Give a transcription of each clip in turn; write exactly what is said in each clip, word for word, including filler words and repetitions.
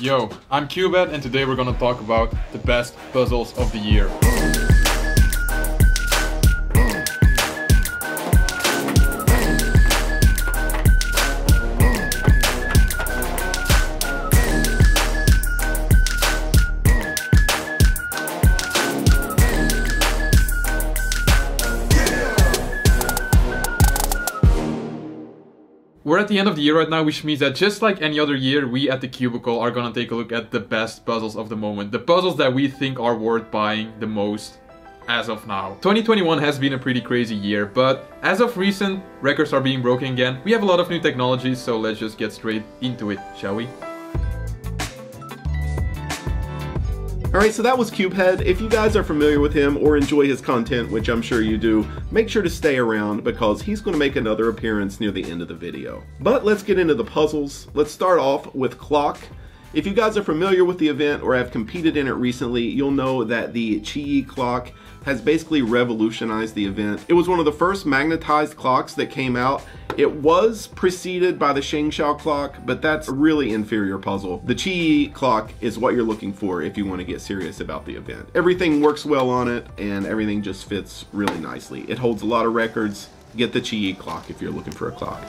Yo, I'm CubeHead and today we're gonna talk about the best puzzles of the year. We're at the end of the year right now, which means that just like any other year, we at The Cubicle are gonna take a look at the best puzzles of the moment. The puzzles that we think are worth buying the most as of now. twenty twenty-one has been a pretty crazy year, but as of recent, records are being broken again. We have a lot of new technologies, so let's just get straight into it, shall we? Alright, so that was CubeHead. If you guys are familiar with him or enjoy his content, which I'm sure you do, make sure to stay around because he's going to make another appearance near the end of the video. But let's get into the puzzles. Let's start off with Clock. If you guys are familiar with the event or have competed in it recently, you'll know that the Qi Yi clock has basically revolutionized the event. It was one of the first magnetized clocks that came out. It was preceded by the Shengshou clock, but that's a really inferior puzzle. The Qi Yi clock is what you're looking for if you want to get serious about the event. Everything works well on it and everything just fits really nicely. It holds a lot of records. Get the Qi Yi clock if you're looking for a clock.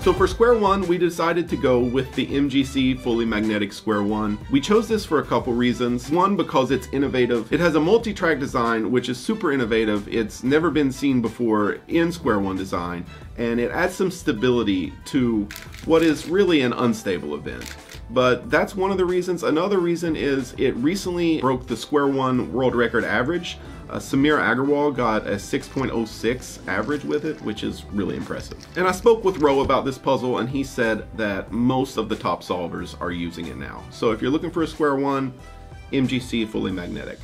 So for Square One, we decided to go with the M G C Fully Magnetic Square One. We chose this for a couple reasons. One, because it's innovative. It has a multi-track design, which is super innovative. It's never been seen before in Square One design, and it adds some stability to what is really an unstable event. But that's one of the reasons. Another reason is it recently broke the Square One world record average. Uh, Samir Agarwal got a six point oh six average with it, which is really impressive. And I spoke with Ro about this puzzle and he said that most of the top solvers are using it now. So if you're looking for a Square One, M G C Fully Magnetic.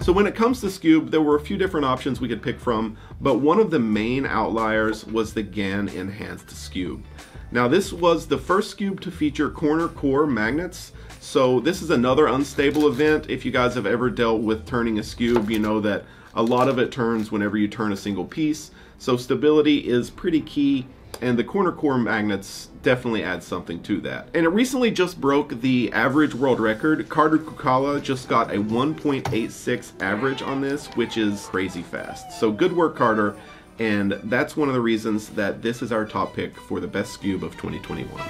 So when it comes to SCUBE, there were a few different options we could pick from, but one of the main outliers was the GAN enhanced SCUBE. Now this was the first SCUBE to feature corner core magnets, so this is another unstable event. If you guys have ever dealt with turning a SCUBE, you know that a lot of it turns whenever you turn a single piece, so stability is pretty key. And the corner core magnets definitely add something to that. And it recently just broke the average world record. Carter Kukala just got a one point eight six average on this, which is crazy fast. So good work, Carter. And that's one of the reasons that this is our top pick for the best SCUBE of twenty twenty-one.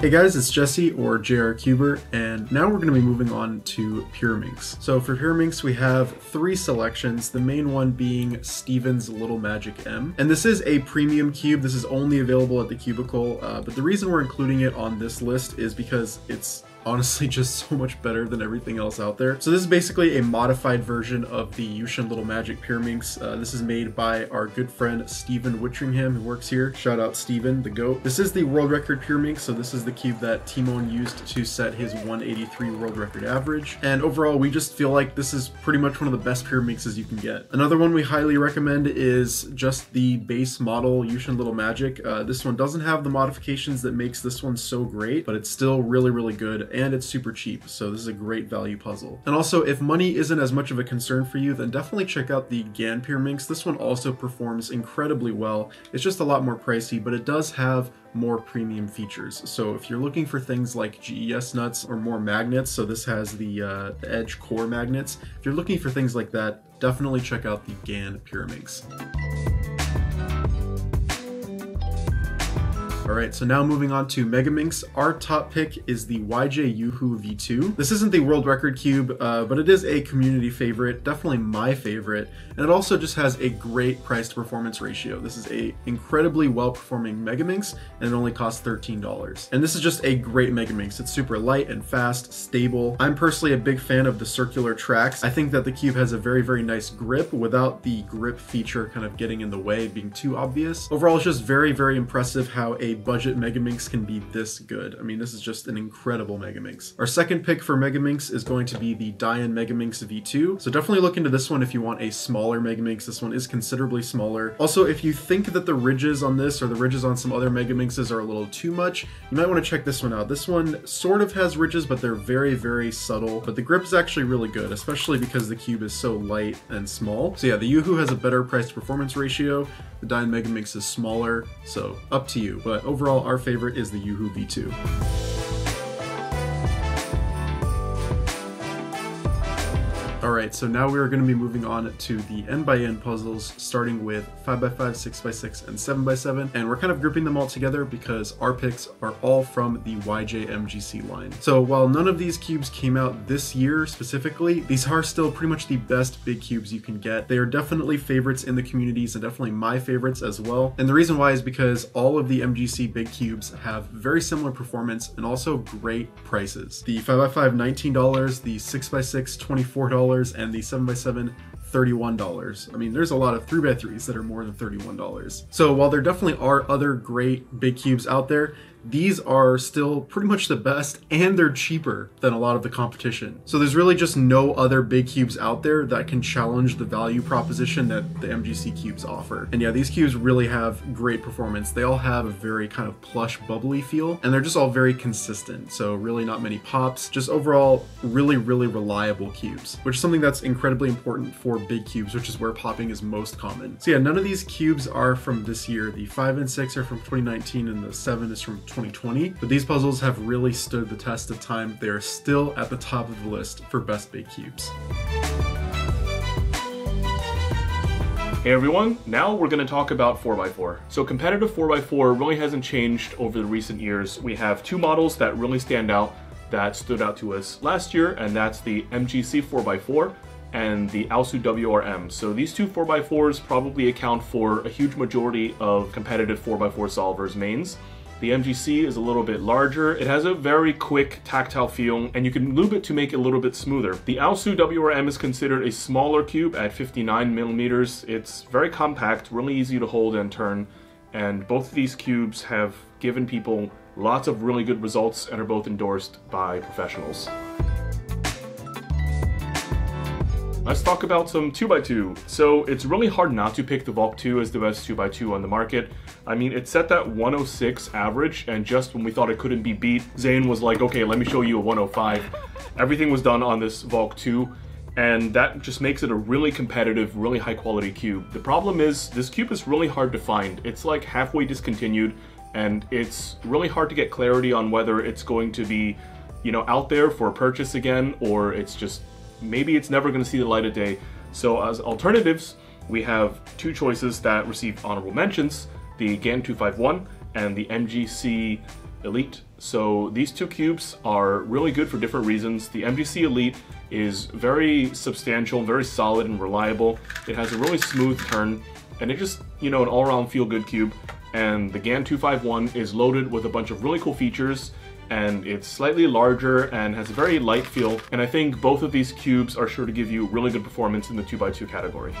Hey guys, it's Jesse or J R Cuber, and now we're going to be moving on to Pyraminx. So for Pyraminx, we have three selections, the main one being Steven's Little Magic M. And this is a premium cube. This is only available at The Cubicle, uh, but the reason we're including it on this list is because it's honestly just so much better than everything else out there. So this is basically a modified version of the YuXin Little Magic Pyraminx. Uh, this is made by our good friend Stephen Wittringham, who works here. Shout out Stephen, the GOAT. This is the world record Pyraminx, so this is the cube that Timon used to set his one eighty-three world record average. And overall, we just feel like this is pretty much one of the best Pyraminxes you can get. Another one we highly recommend is just the base model YuXin Little Magic. Uh, this one doesn't have the modifications that makes this one so great, but it's still really, really good. And it's super cheap, so this is a great value puzzle. And also, if money isn't as much of a concern for you, then definitely check out the GAN Pyraminx. This one also performs incredibly well. It's just a lot more pricey, but it does have more premium features. So if you're looking for things like G E S nuts or more magnets, so this has the uh, edge core magnets. If you're looking for things like that, definitely check out the GAN Pyraminx. Alright, so now moving on to Megaminx, our top pick is the Y J YuHu V two. This isn't the world record cube, uh, but it is a community favorite, definitely my favorite, and it also just has a great price to performance ratio. This is an incredibly well-performing Megaminx, and it only costs thirteen dollars. And this is just a great Megaminx. It's super light and fast, stable. I'm personally a big fan of the circular tracks. I think that the cube has a very, very nice grip without the grip feature kind of getting in the way, being too obvious. Overall, it's just very, very impressive how a budget Megaminx can be this good. I mean, this is just an incredible Megaminx. Our second pick for Megaminx is going to be the Dian Megaminx V two. So definitely look into this one if you want a smaller Megaminx. This one is considerably smaller. Also, if you think that the ridges on this or the ridges on some other Megaminxes are a little too much, you might want to check this one out. This one sort of has ridges, but they're very, very subtle. But the grip is actually really good, especially because the cube is so light and small. So yeah, the YuHu has a better price to performance ratio. The Dian Megaminx is smaller, so up to you. But overall, our favorite is the YuHu V two. Alright, so now we are going to be moving on to the end by end puzzles, starting with five by five, six by six, and seven by seven, and we're kind of grouping them all together because our picks are all from the Y J M G C line. So while none of these cubes came out this year specifically, these are still pretty much the best big cubes you can get. They are definitely favorites in the communities and definitely my favorites as well, and the reason why is because all of the M G C big cubes have very similar performance and also great prices. The five by five, nineteen dollars, the six by six, twenty-four dollars, and the seven by seven, thirty-one dollars. I mean, there's a lot of three by threes that are more than thirty-one dollars. So while there definitely are other great big cubes out there, these are still pretty much the best, and they're cheaper than a lot of the competition. So there's really just no other big cubes out there that can challenge the value proposition that the M G C cubes offer. And yeah, these cubes really have great performance. They all have a very kind of plush, bubbly feel, and they're just all very consistent. So really not many pops, just overall really, really reliable cubes, which is something that's incredibly important for big cubes, which is where popping is most common. So yeah, none of these cubes are from this year. The five and six are from twenty nineteen, and the seven is from twenty twenty, but these puzzles have really stood the test of time. They are still at the top of the list for best big cubes. Hey everyone, now we're going to talk about four by four. So competitive four by four really hasn't changed over the recent years. We have two models that really stand out that stood out to us last year, and that's the M G C four by four and the Aosu W R M. So these two four by fours probably account for a huge majority of competitive four by four solvers mains. The M G C is a little bit larger. It has a very quick tactile feel, and you can move it to make it a little bit smoother. The Aosu W R M is considered a smaller cube at fifty-nine millimeters. It's very compact, really easy to hold and turn, and both of these cubes have given people lots of really good results and are both endorsed by professionals. Let's talk about some two by two. So it's really hard not to pick the Valk two as the best two by two on the market. I mean, it set that one oh six average, and just when we thought it couldn't be beat, Zayn was like, okay, let me show you a one oh five. Everything was done on this Valk two, and that just makes it a really competitive, really high quality cube. The problem is this cube is really hard to find. It's like halfway discontinued, and it's really hard to get clarity on whether it's going to be, you know, out there for purchase again, or it's just maybe it's never going to see the light of day. So as alternatives, we have two choices that received honorable mentions, the GAN two fifty-one and the M G C Elite. So these two cubes are really good for different reasons. The M G C Elite is very substantial, very solid and reliable. It has a really smooth turn, and it just, you know, an all-around feel-good cube. And the GAN two fifty-one is loaded with a bunch of really cool features, and it's slightly larger and has a very light feel, and I think both of these cubes are sure to give you really good performance in the two by two category.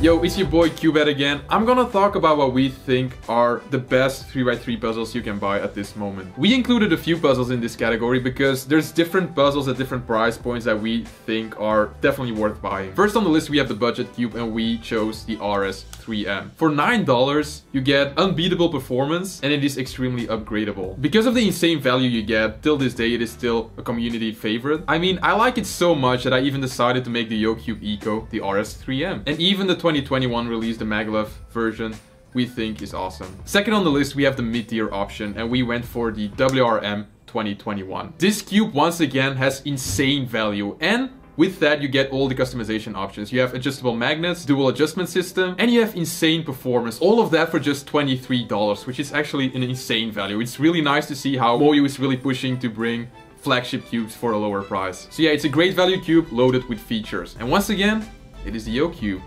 Yo, it's your boy CubeHead again. I'm gonna talk about what we think are the best three by three puzzles you can buy at this moment. We included a few puzzles in this category because there's different puzzles at different price points that we think are definitely worth buying. First on the list, we have the budget cube, and we chose the R S three M. For nine dollars, you get unbeatable performance, and it is extremely upgradable. Because of the insane value you get, till this day it is still a community favorite. I mean, I like it so much that I even decided to make the YoCube Eco the R S three M. And even the twenty twenty-one release, the maglev version, we think is awesome. Second on the list, we have the mid-tier option, and we went for the W R M twenty twenty-one. This cube once again has insane value, and with that, you get all the customization options. You have adjustable magnets, dual adjustment system, and you have insane performance. All of that for just twenty-three dollars, which is actually an insane value. It's really nice to see how Moyu is really pushing to bring flagship cubes for a lower price. So yeah, it's a great value cube loaded with features. And once again, it is the YoCube.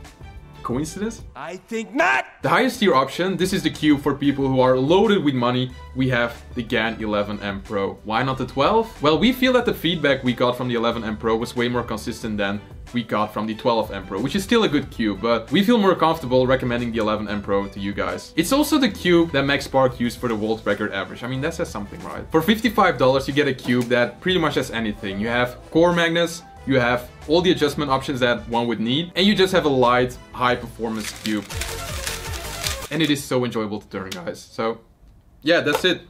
Coincidence? I think not! The highest tier option, this is the Cube for people who are loaded with money. We have the GAN eleven M Pro. Why not the twelve? Well, we feel that the feedback we got from the eleven M Pro was way more consistent than we got from the twelve M Pro, which is still a good Cube, but we feel more comfortable recommending the eleven M Pro to you guys. It's also the Cube that Max Park used for the world record average. I mean, that says something, right? For fifty-five dollars, you get a Cube that pretty much has anything. You have core magnets, you have all the adjustment options that one would need, and you just have a light, high-performance Cube. And it is so enjoyable to turn, guys. So, yeah, that's it.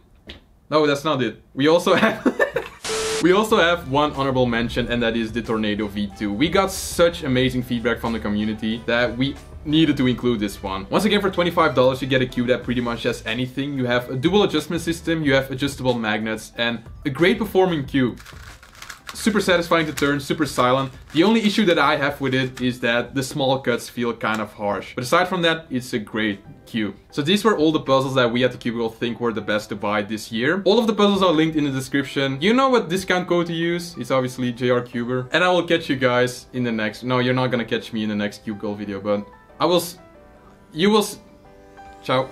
No, that's not it. We also have... We also have one honorable mention, and that is the Tornado V two. We got such amazing feedback from the community that we needed to include this one. Once again, for twenty-five dollars, you get a Cube that pretty much has anything. You have a dual adjustment system, you have adjustable magnets, and a great performing Cube. Super satisfying to turn, super silent. The only issue that I have with it is that the small cuts feel kind of harsh. But aside from that, it's a great Cube. So these were all the puzzles that we at The Cubicle think were the best to buy this year. All of the puzzles are linked in the description. You know what discount code to use. It's obviously JRCuber. And I will catch you guys in the next... No, you're not gonna catch me in the next Cubicle video, but I will... S you will... S Ciao.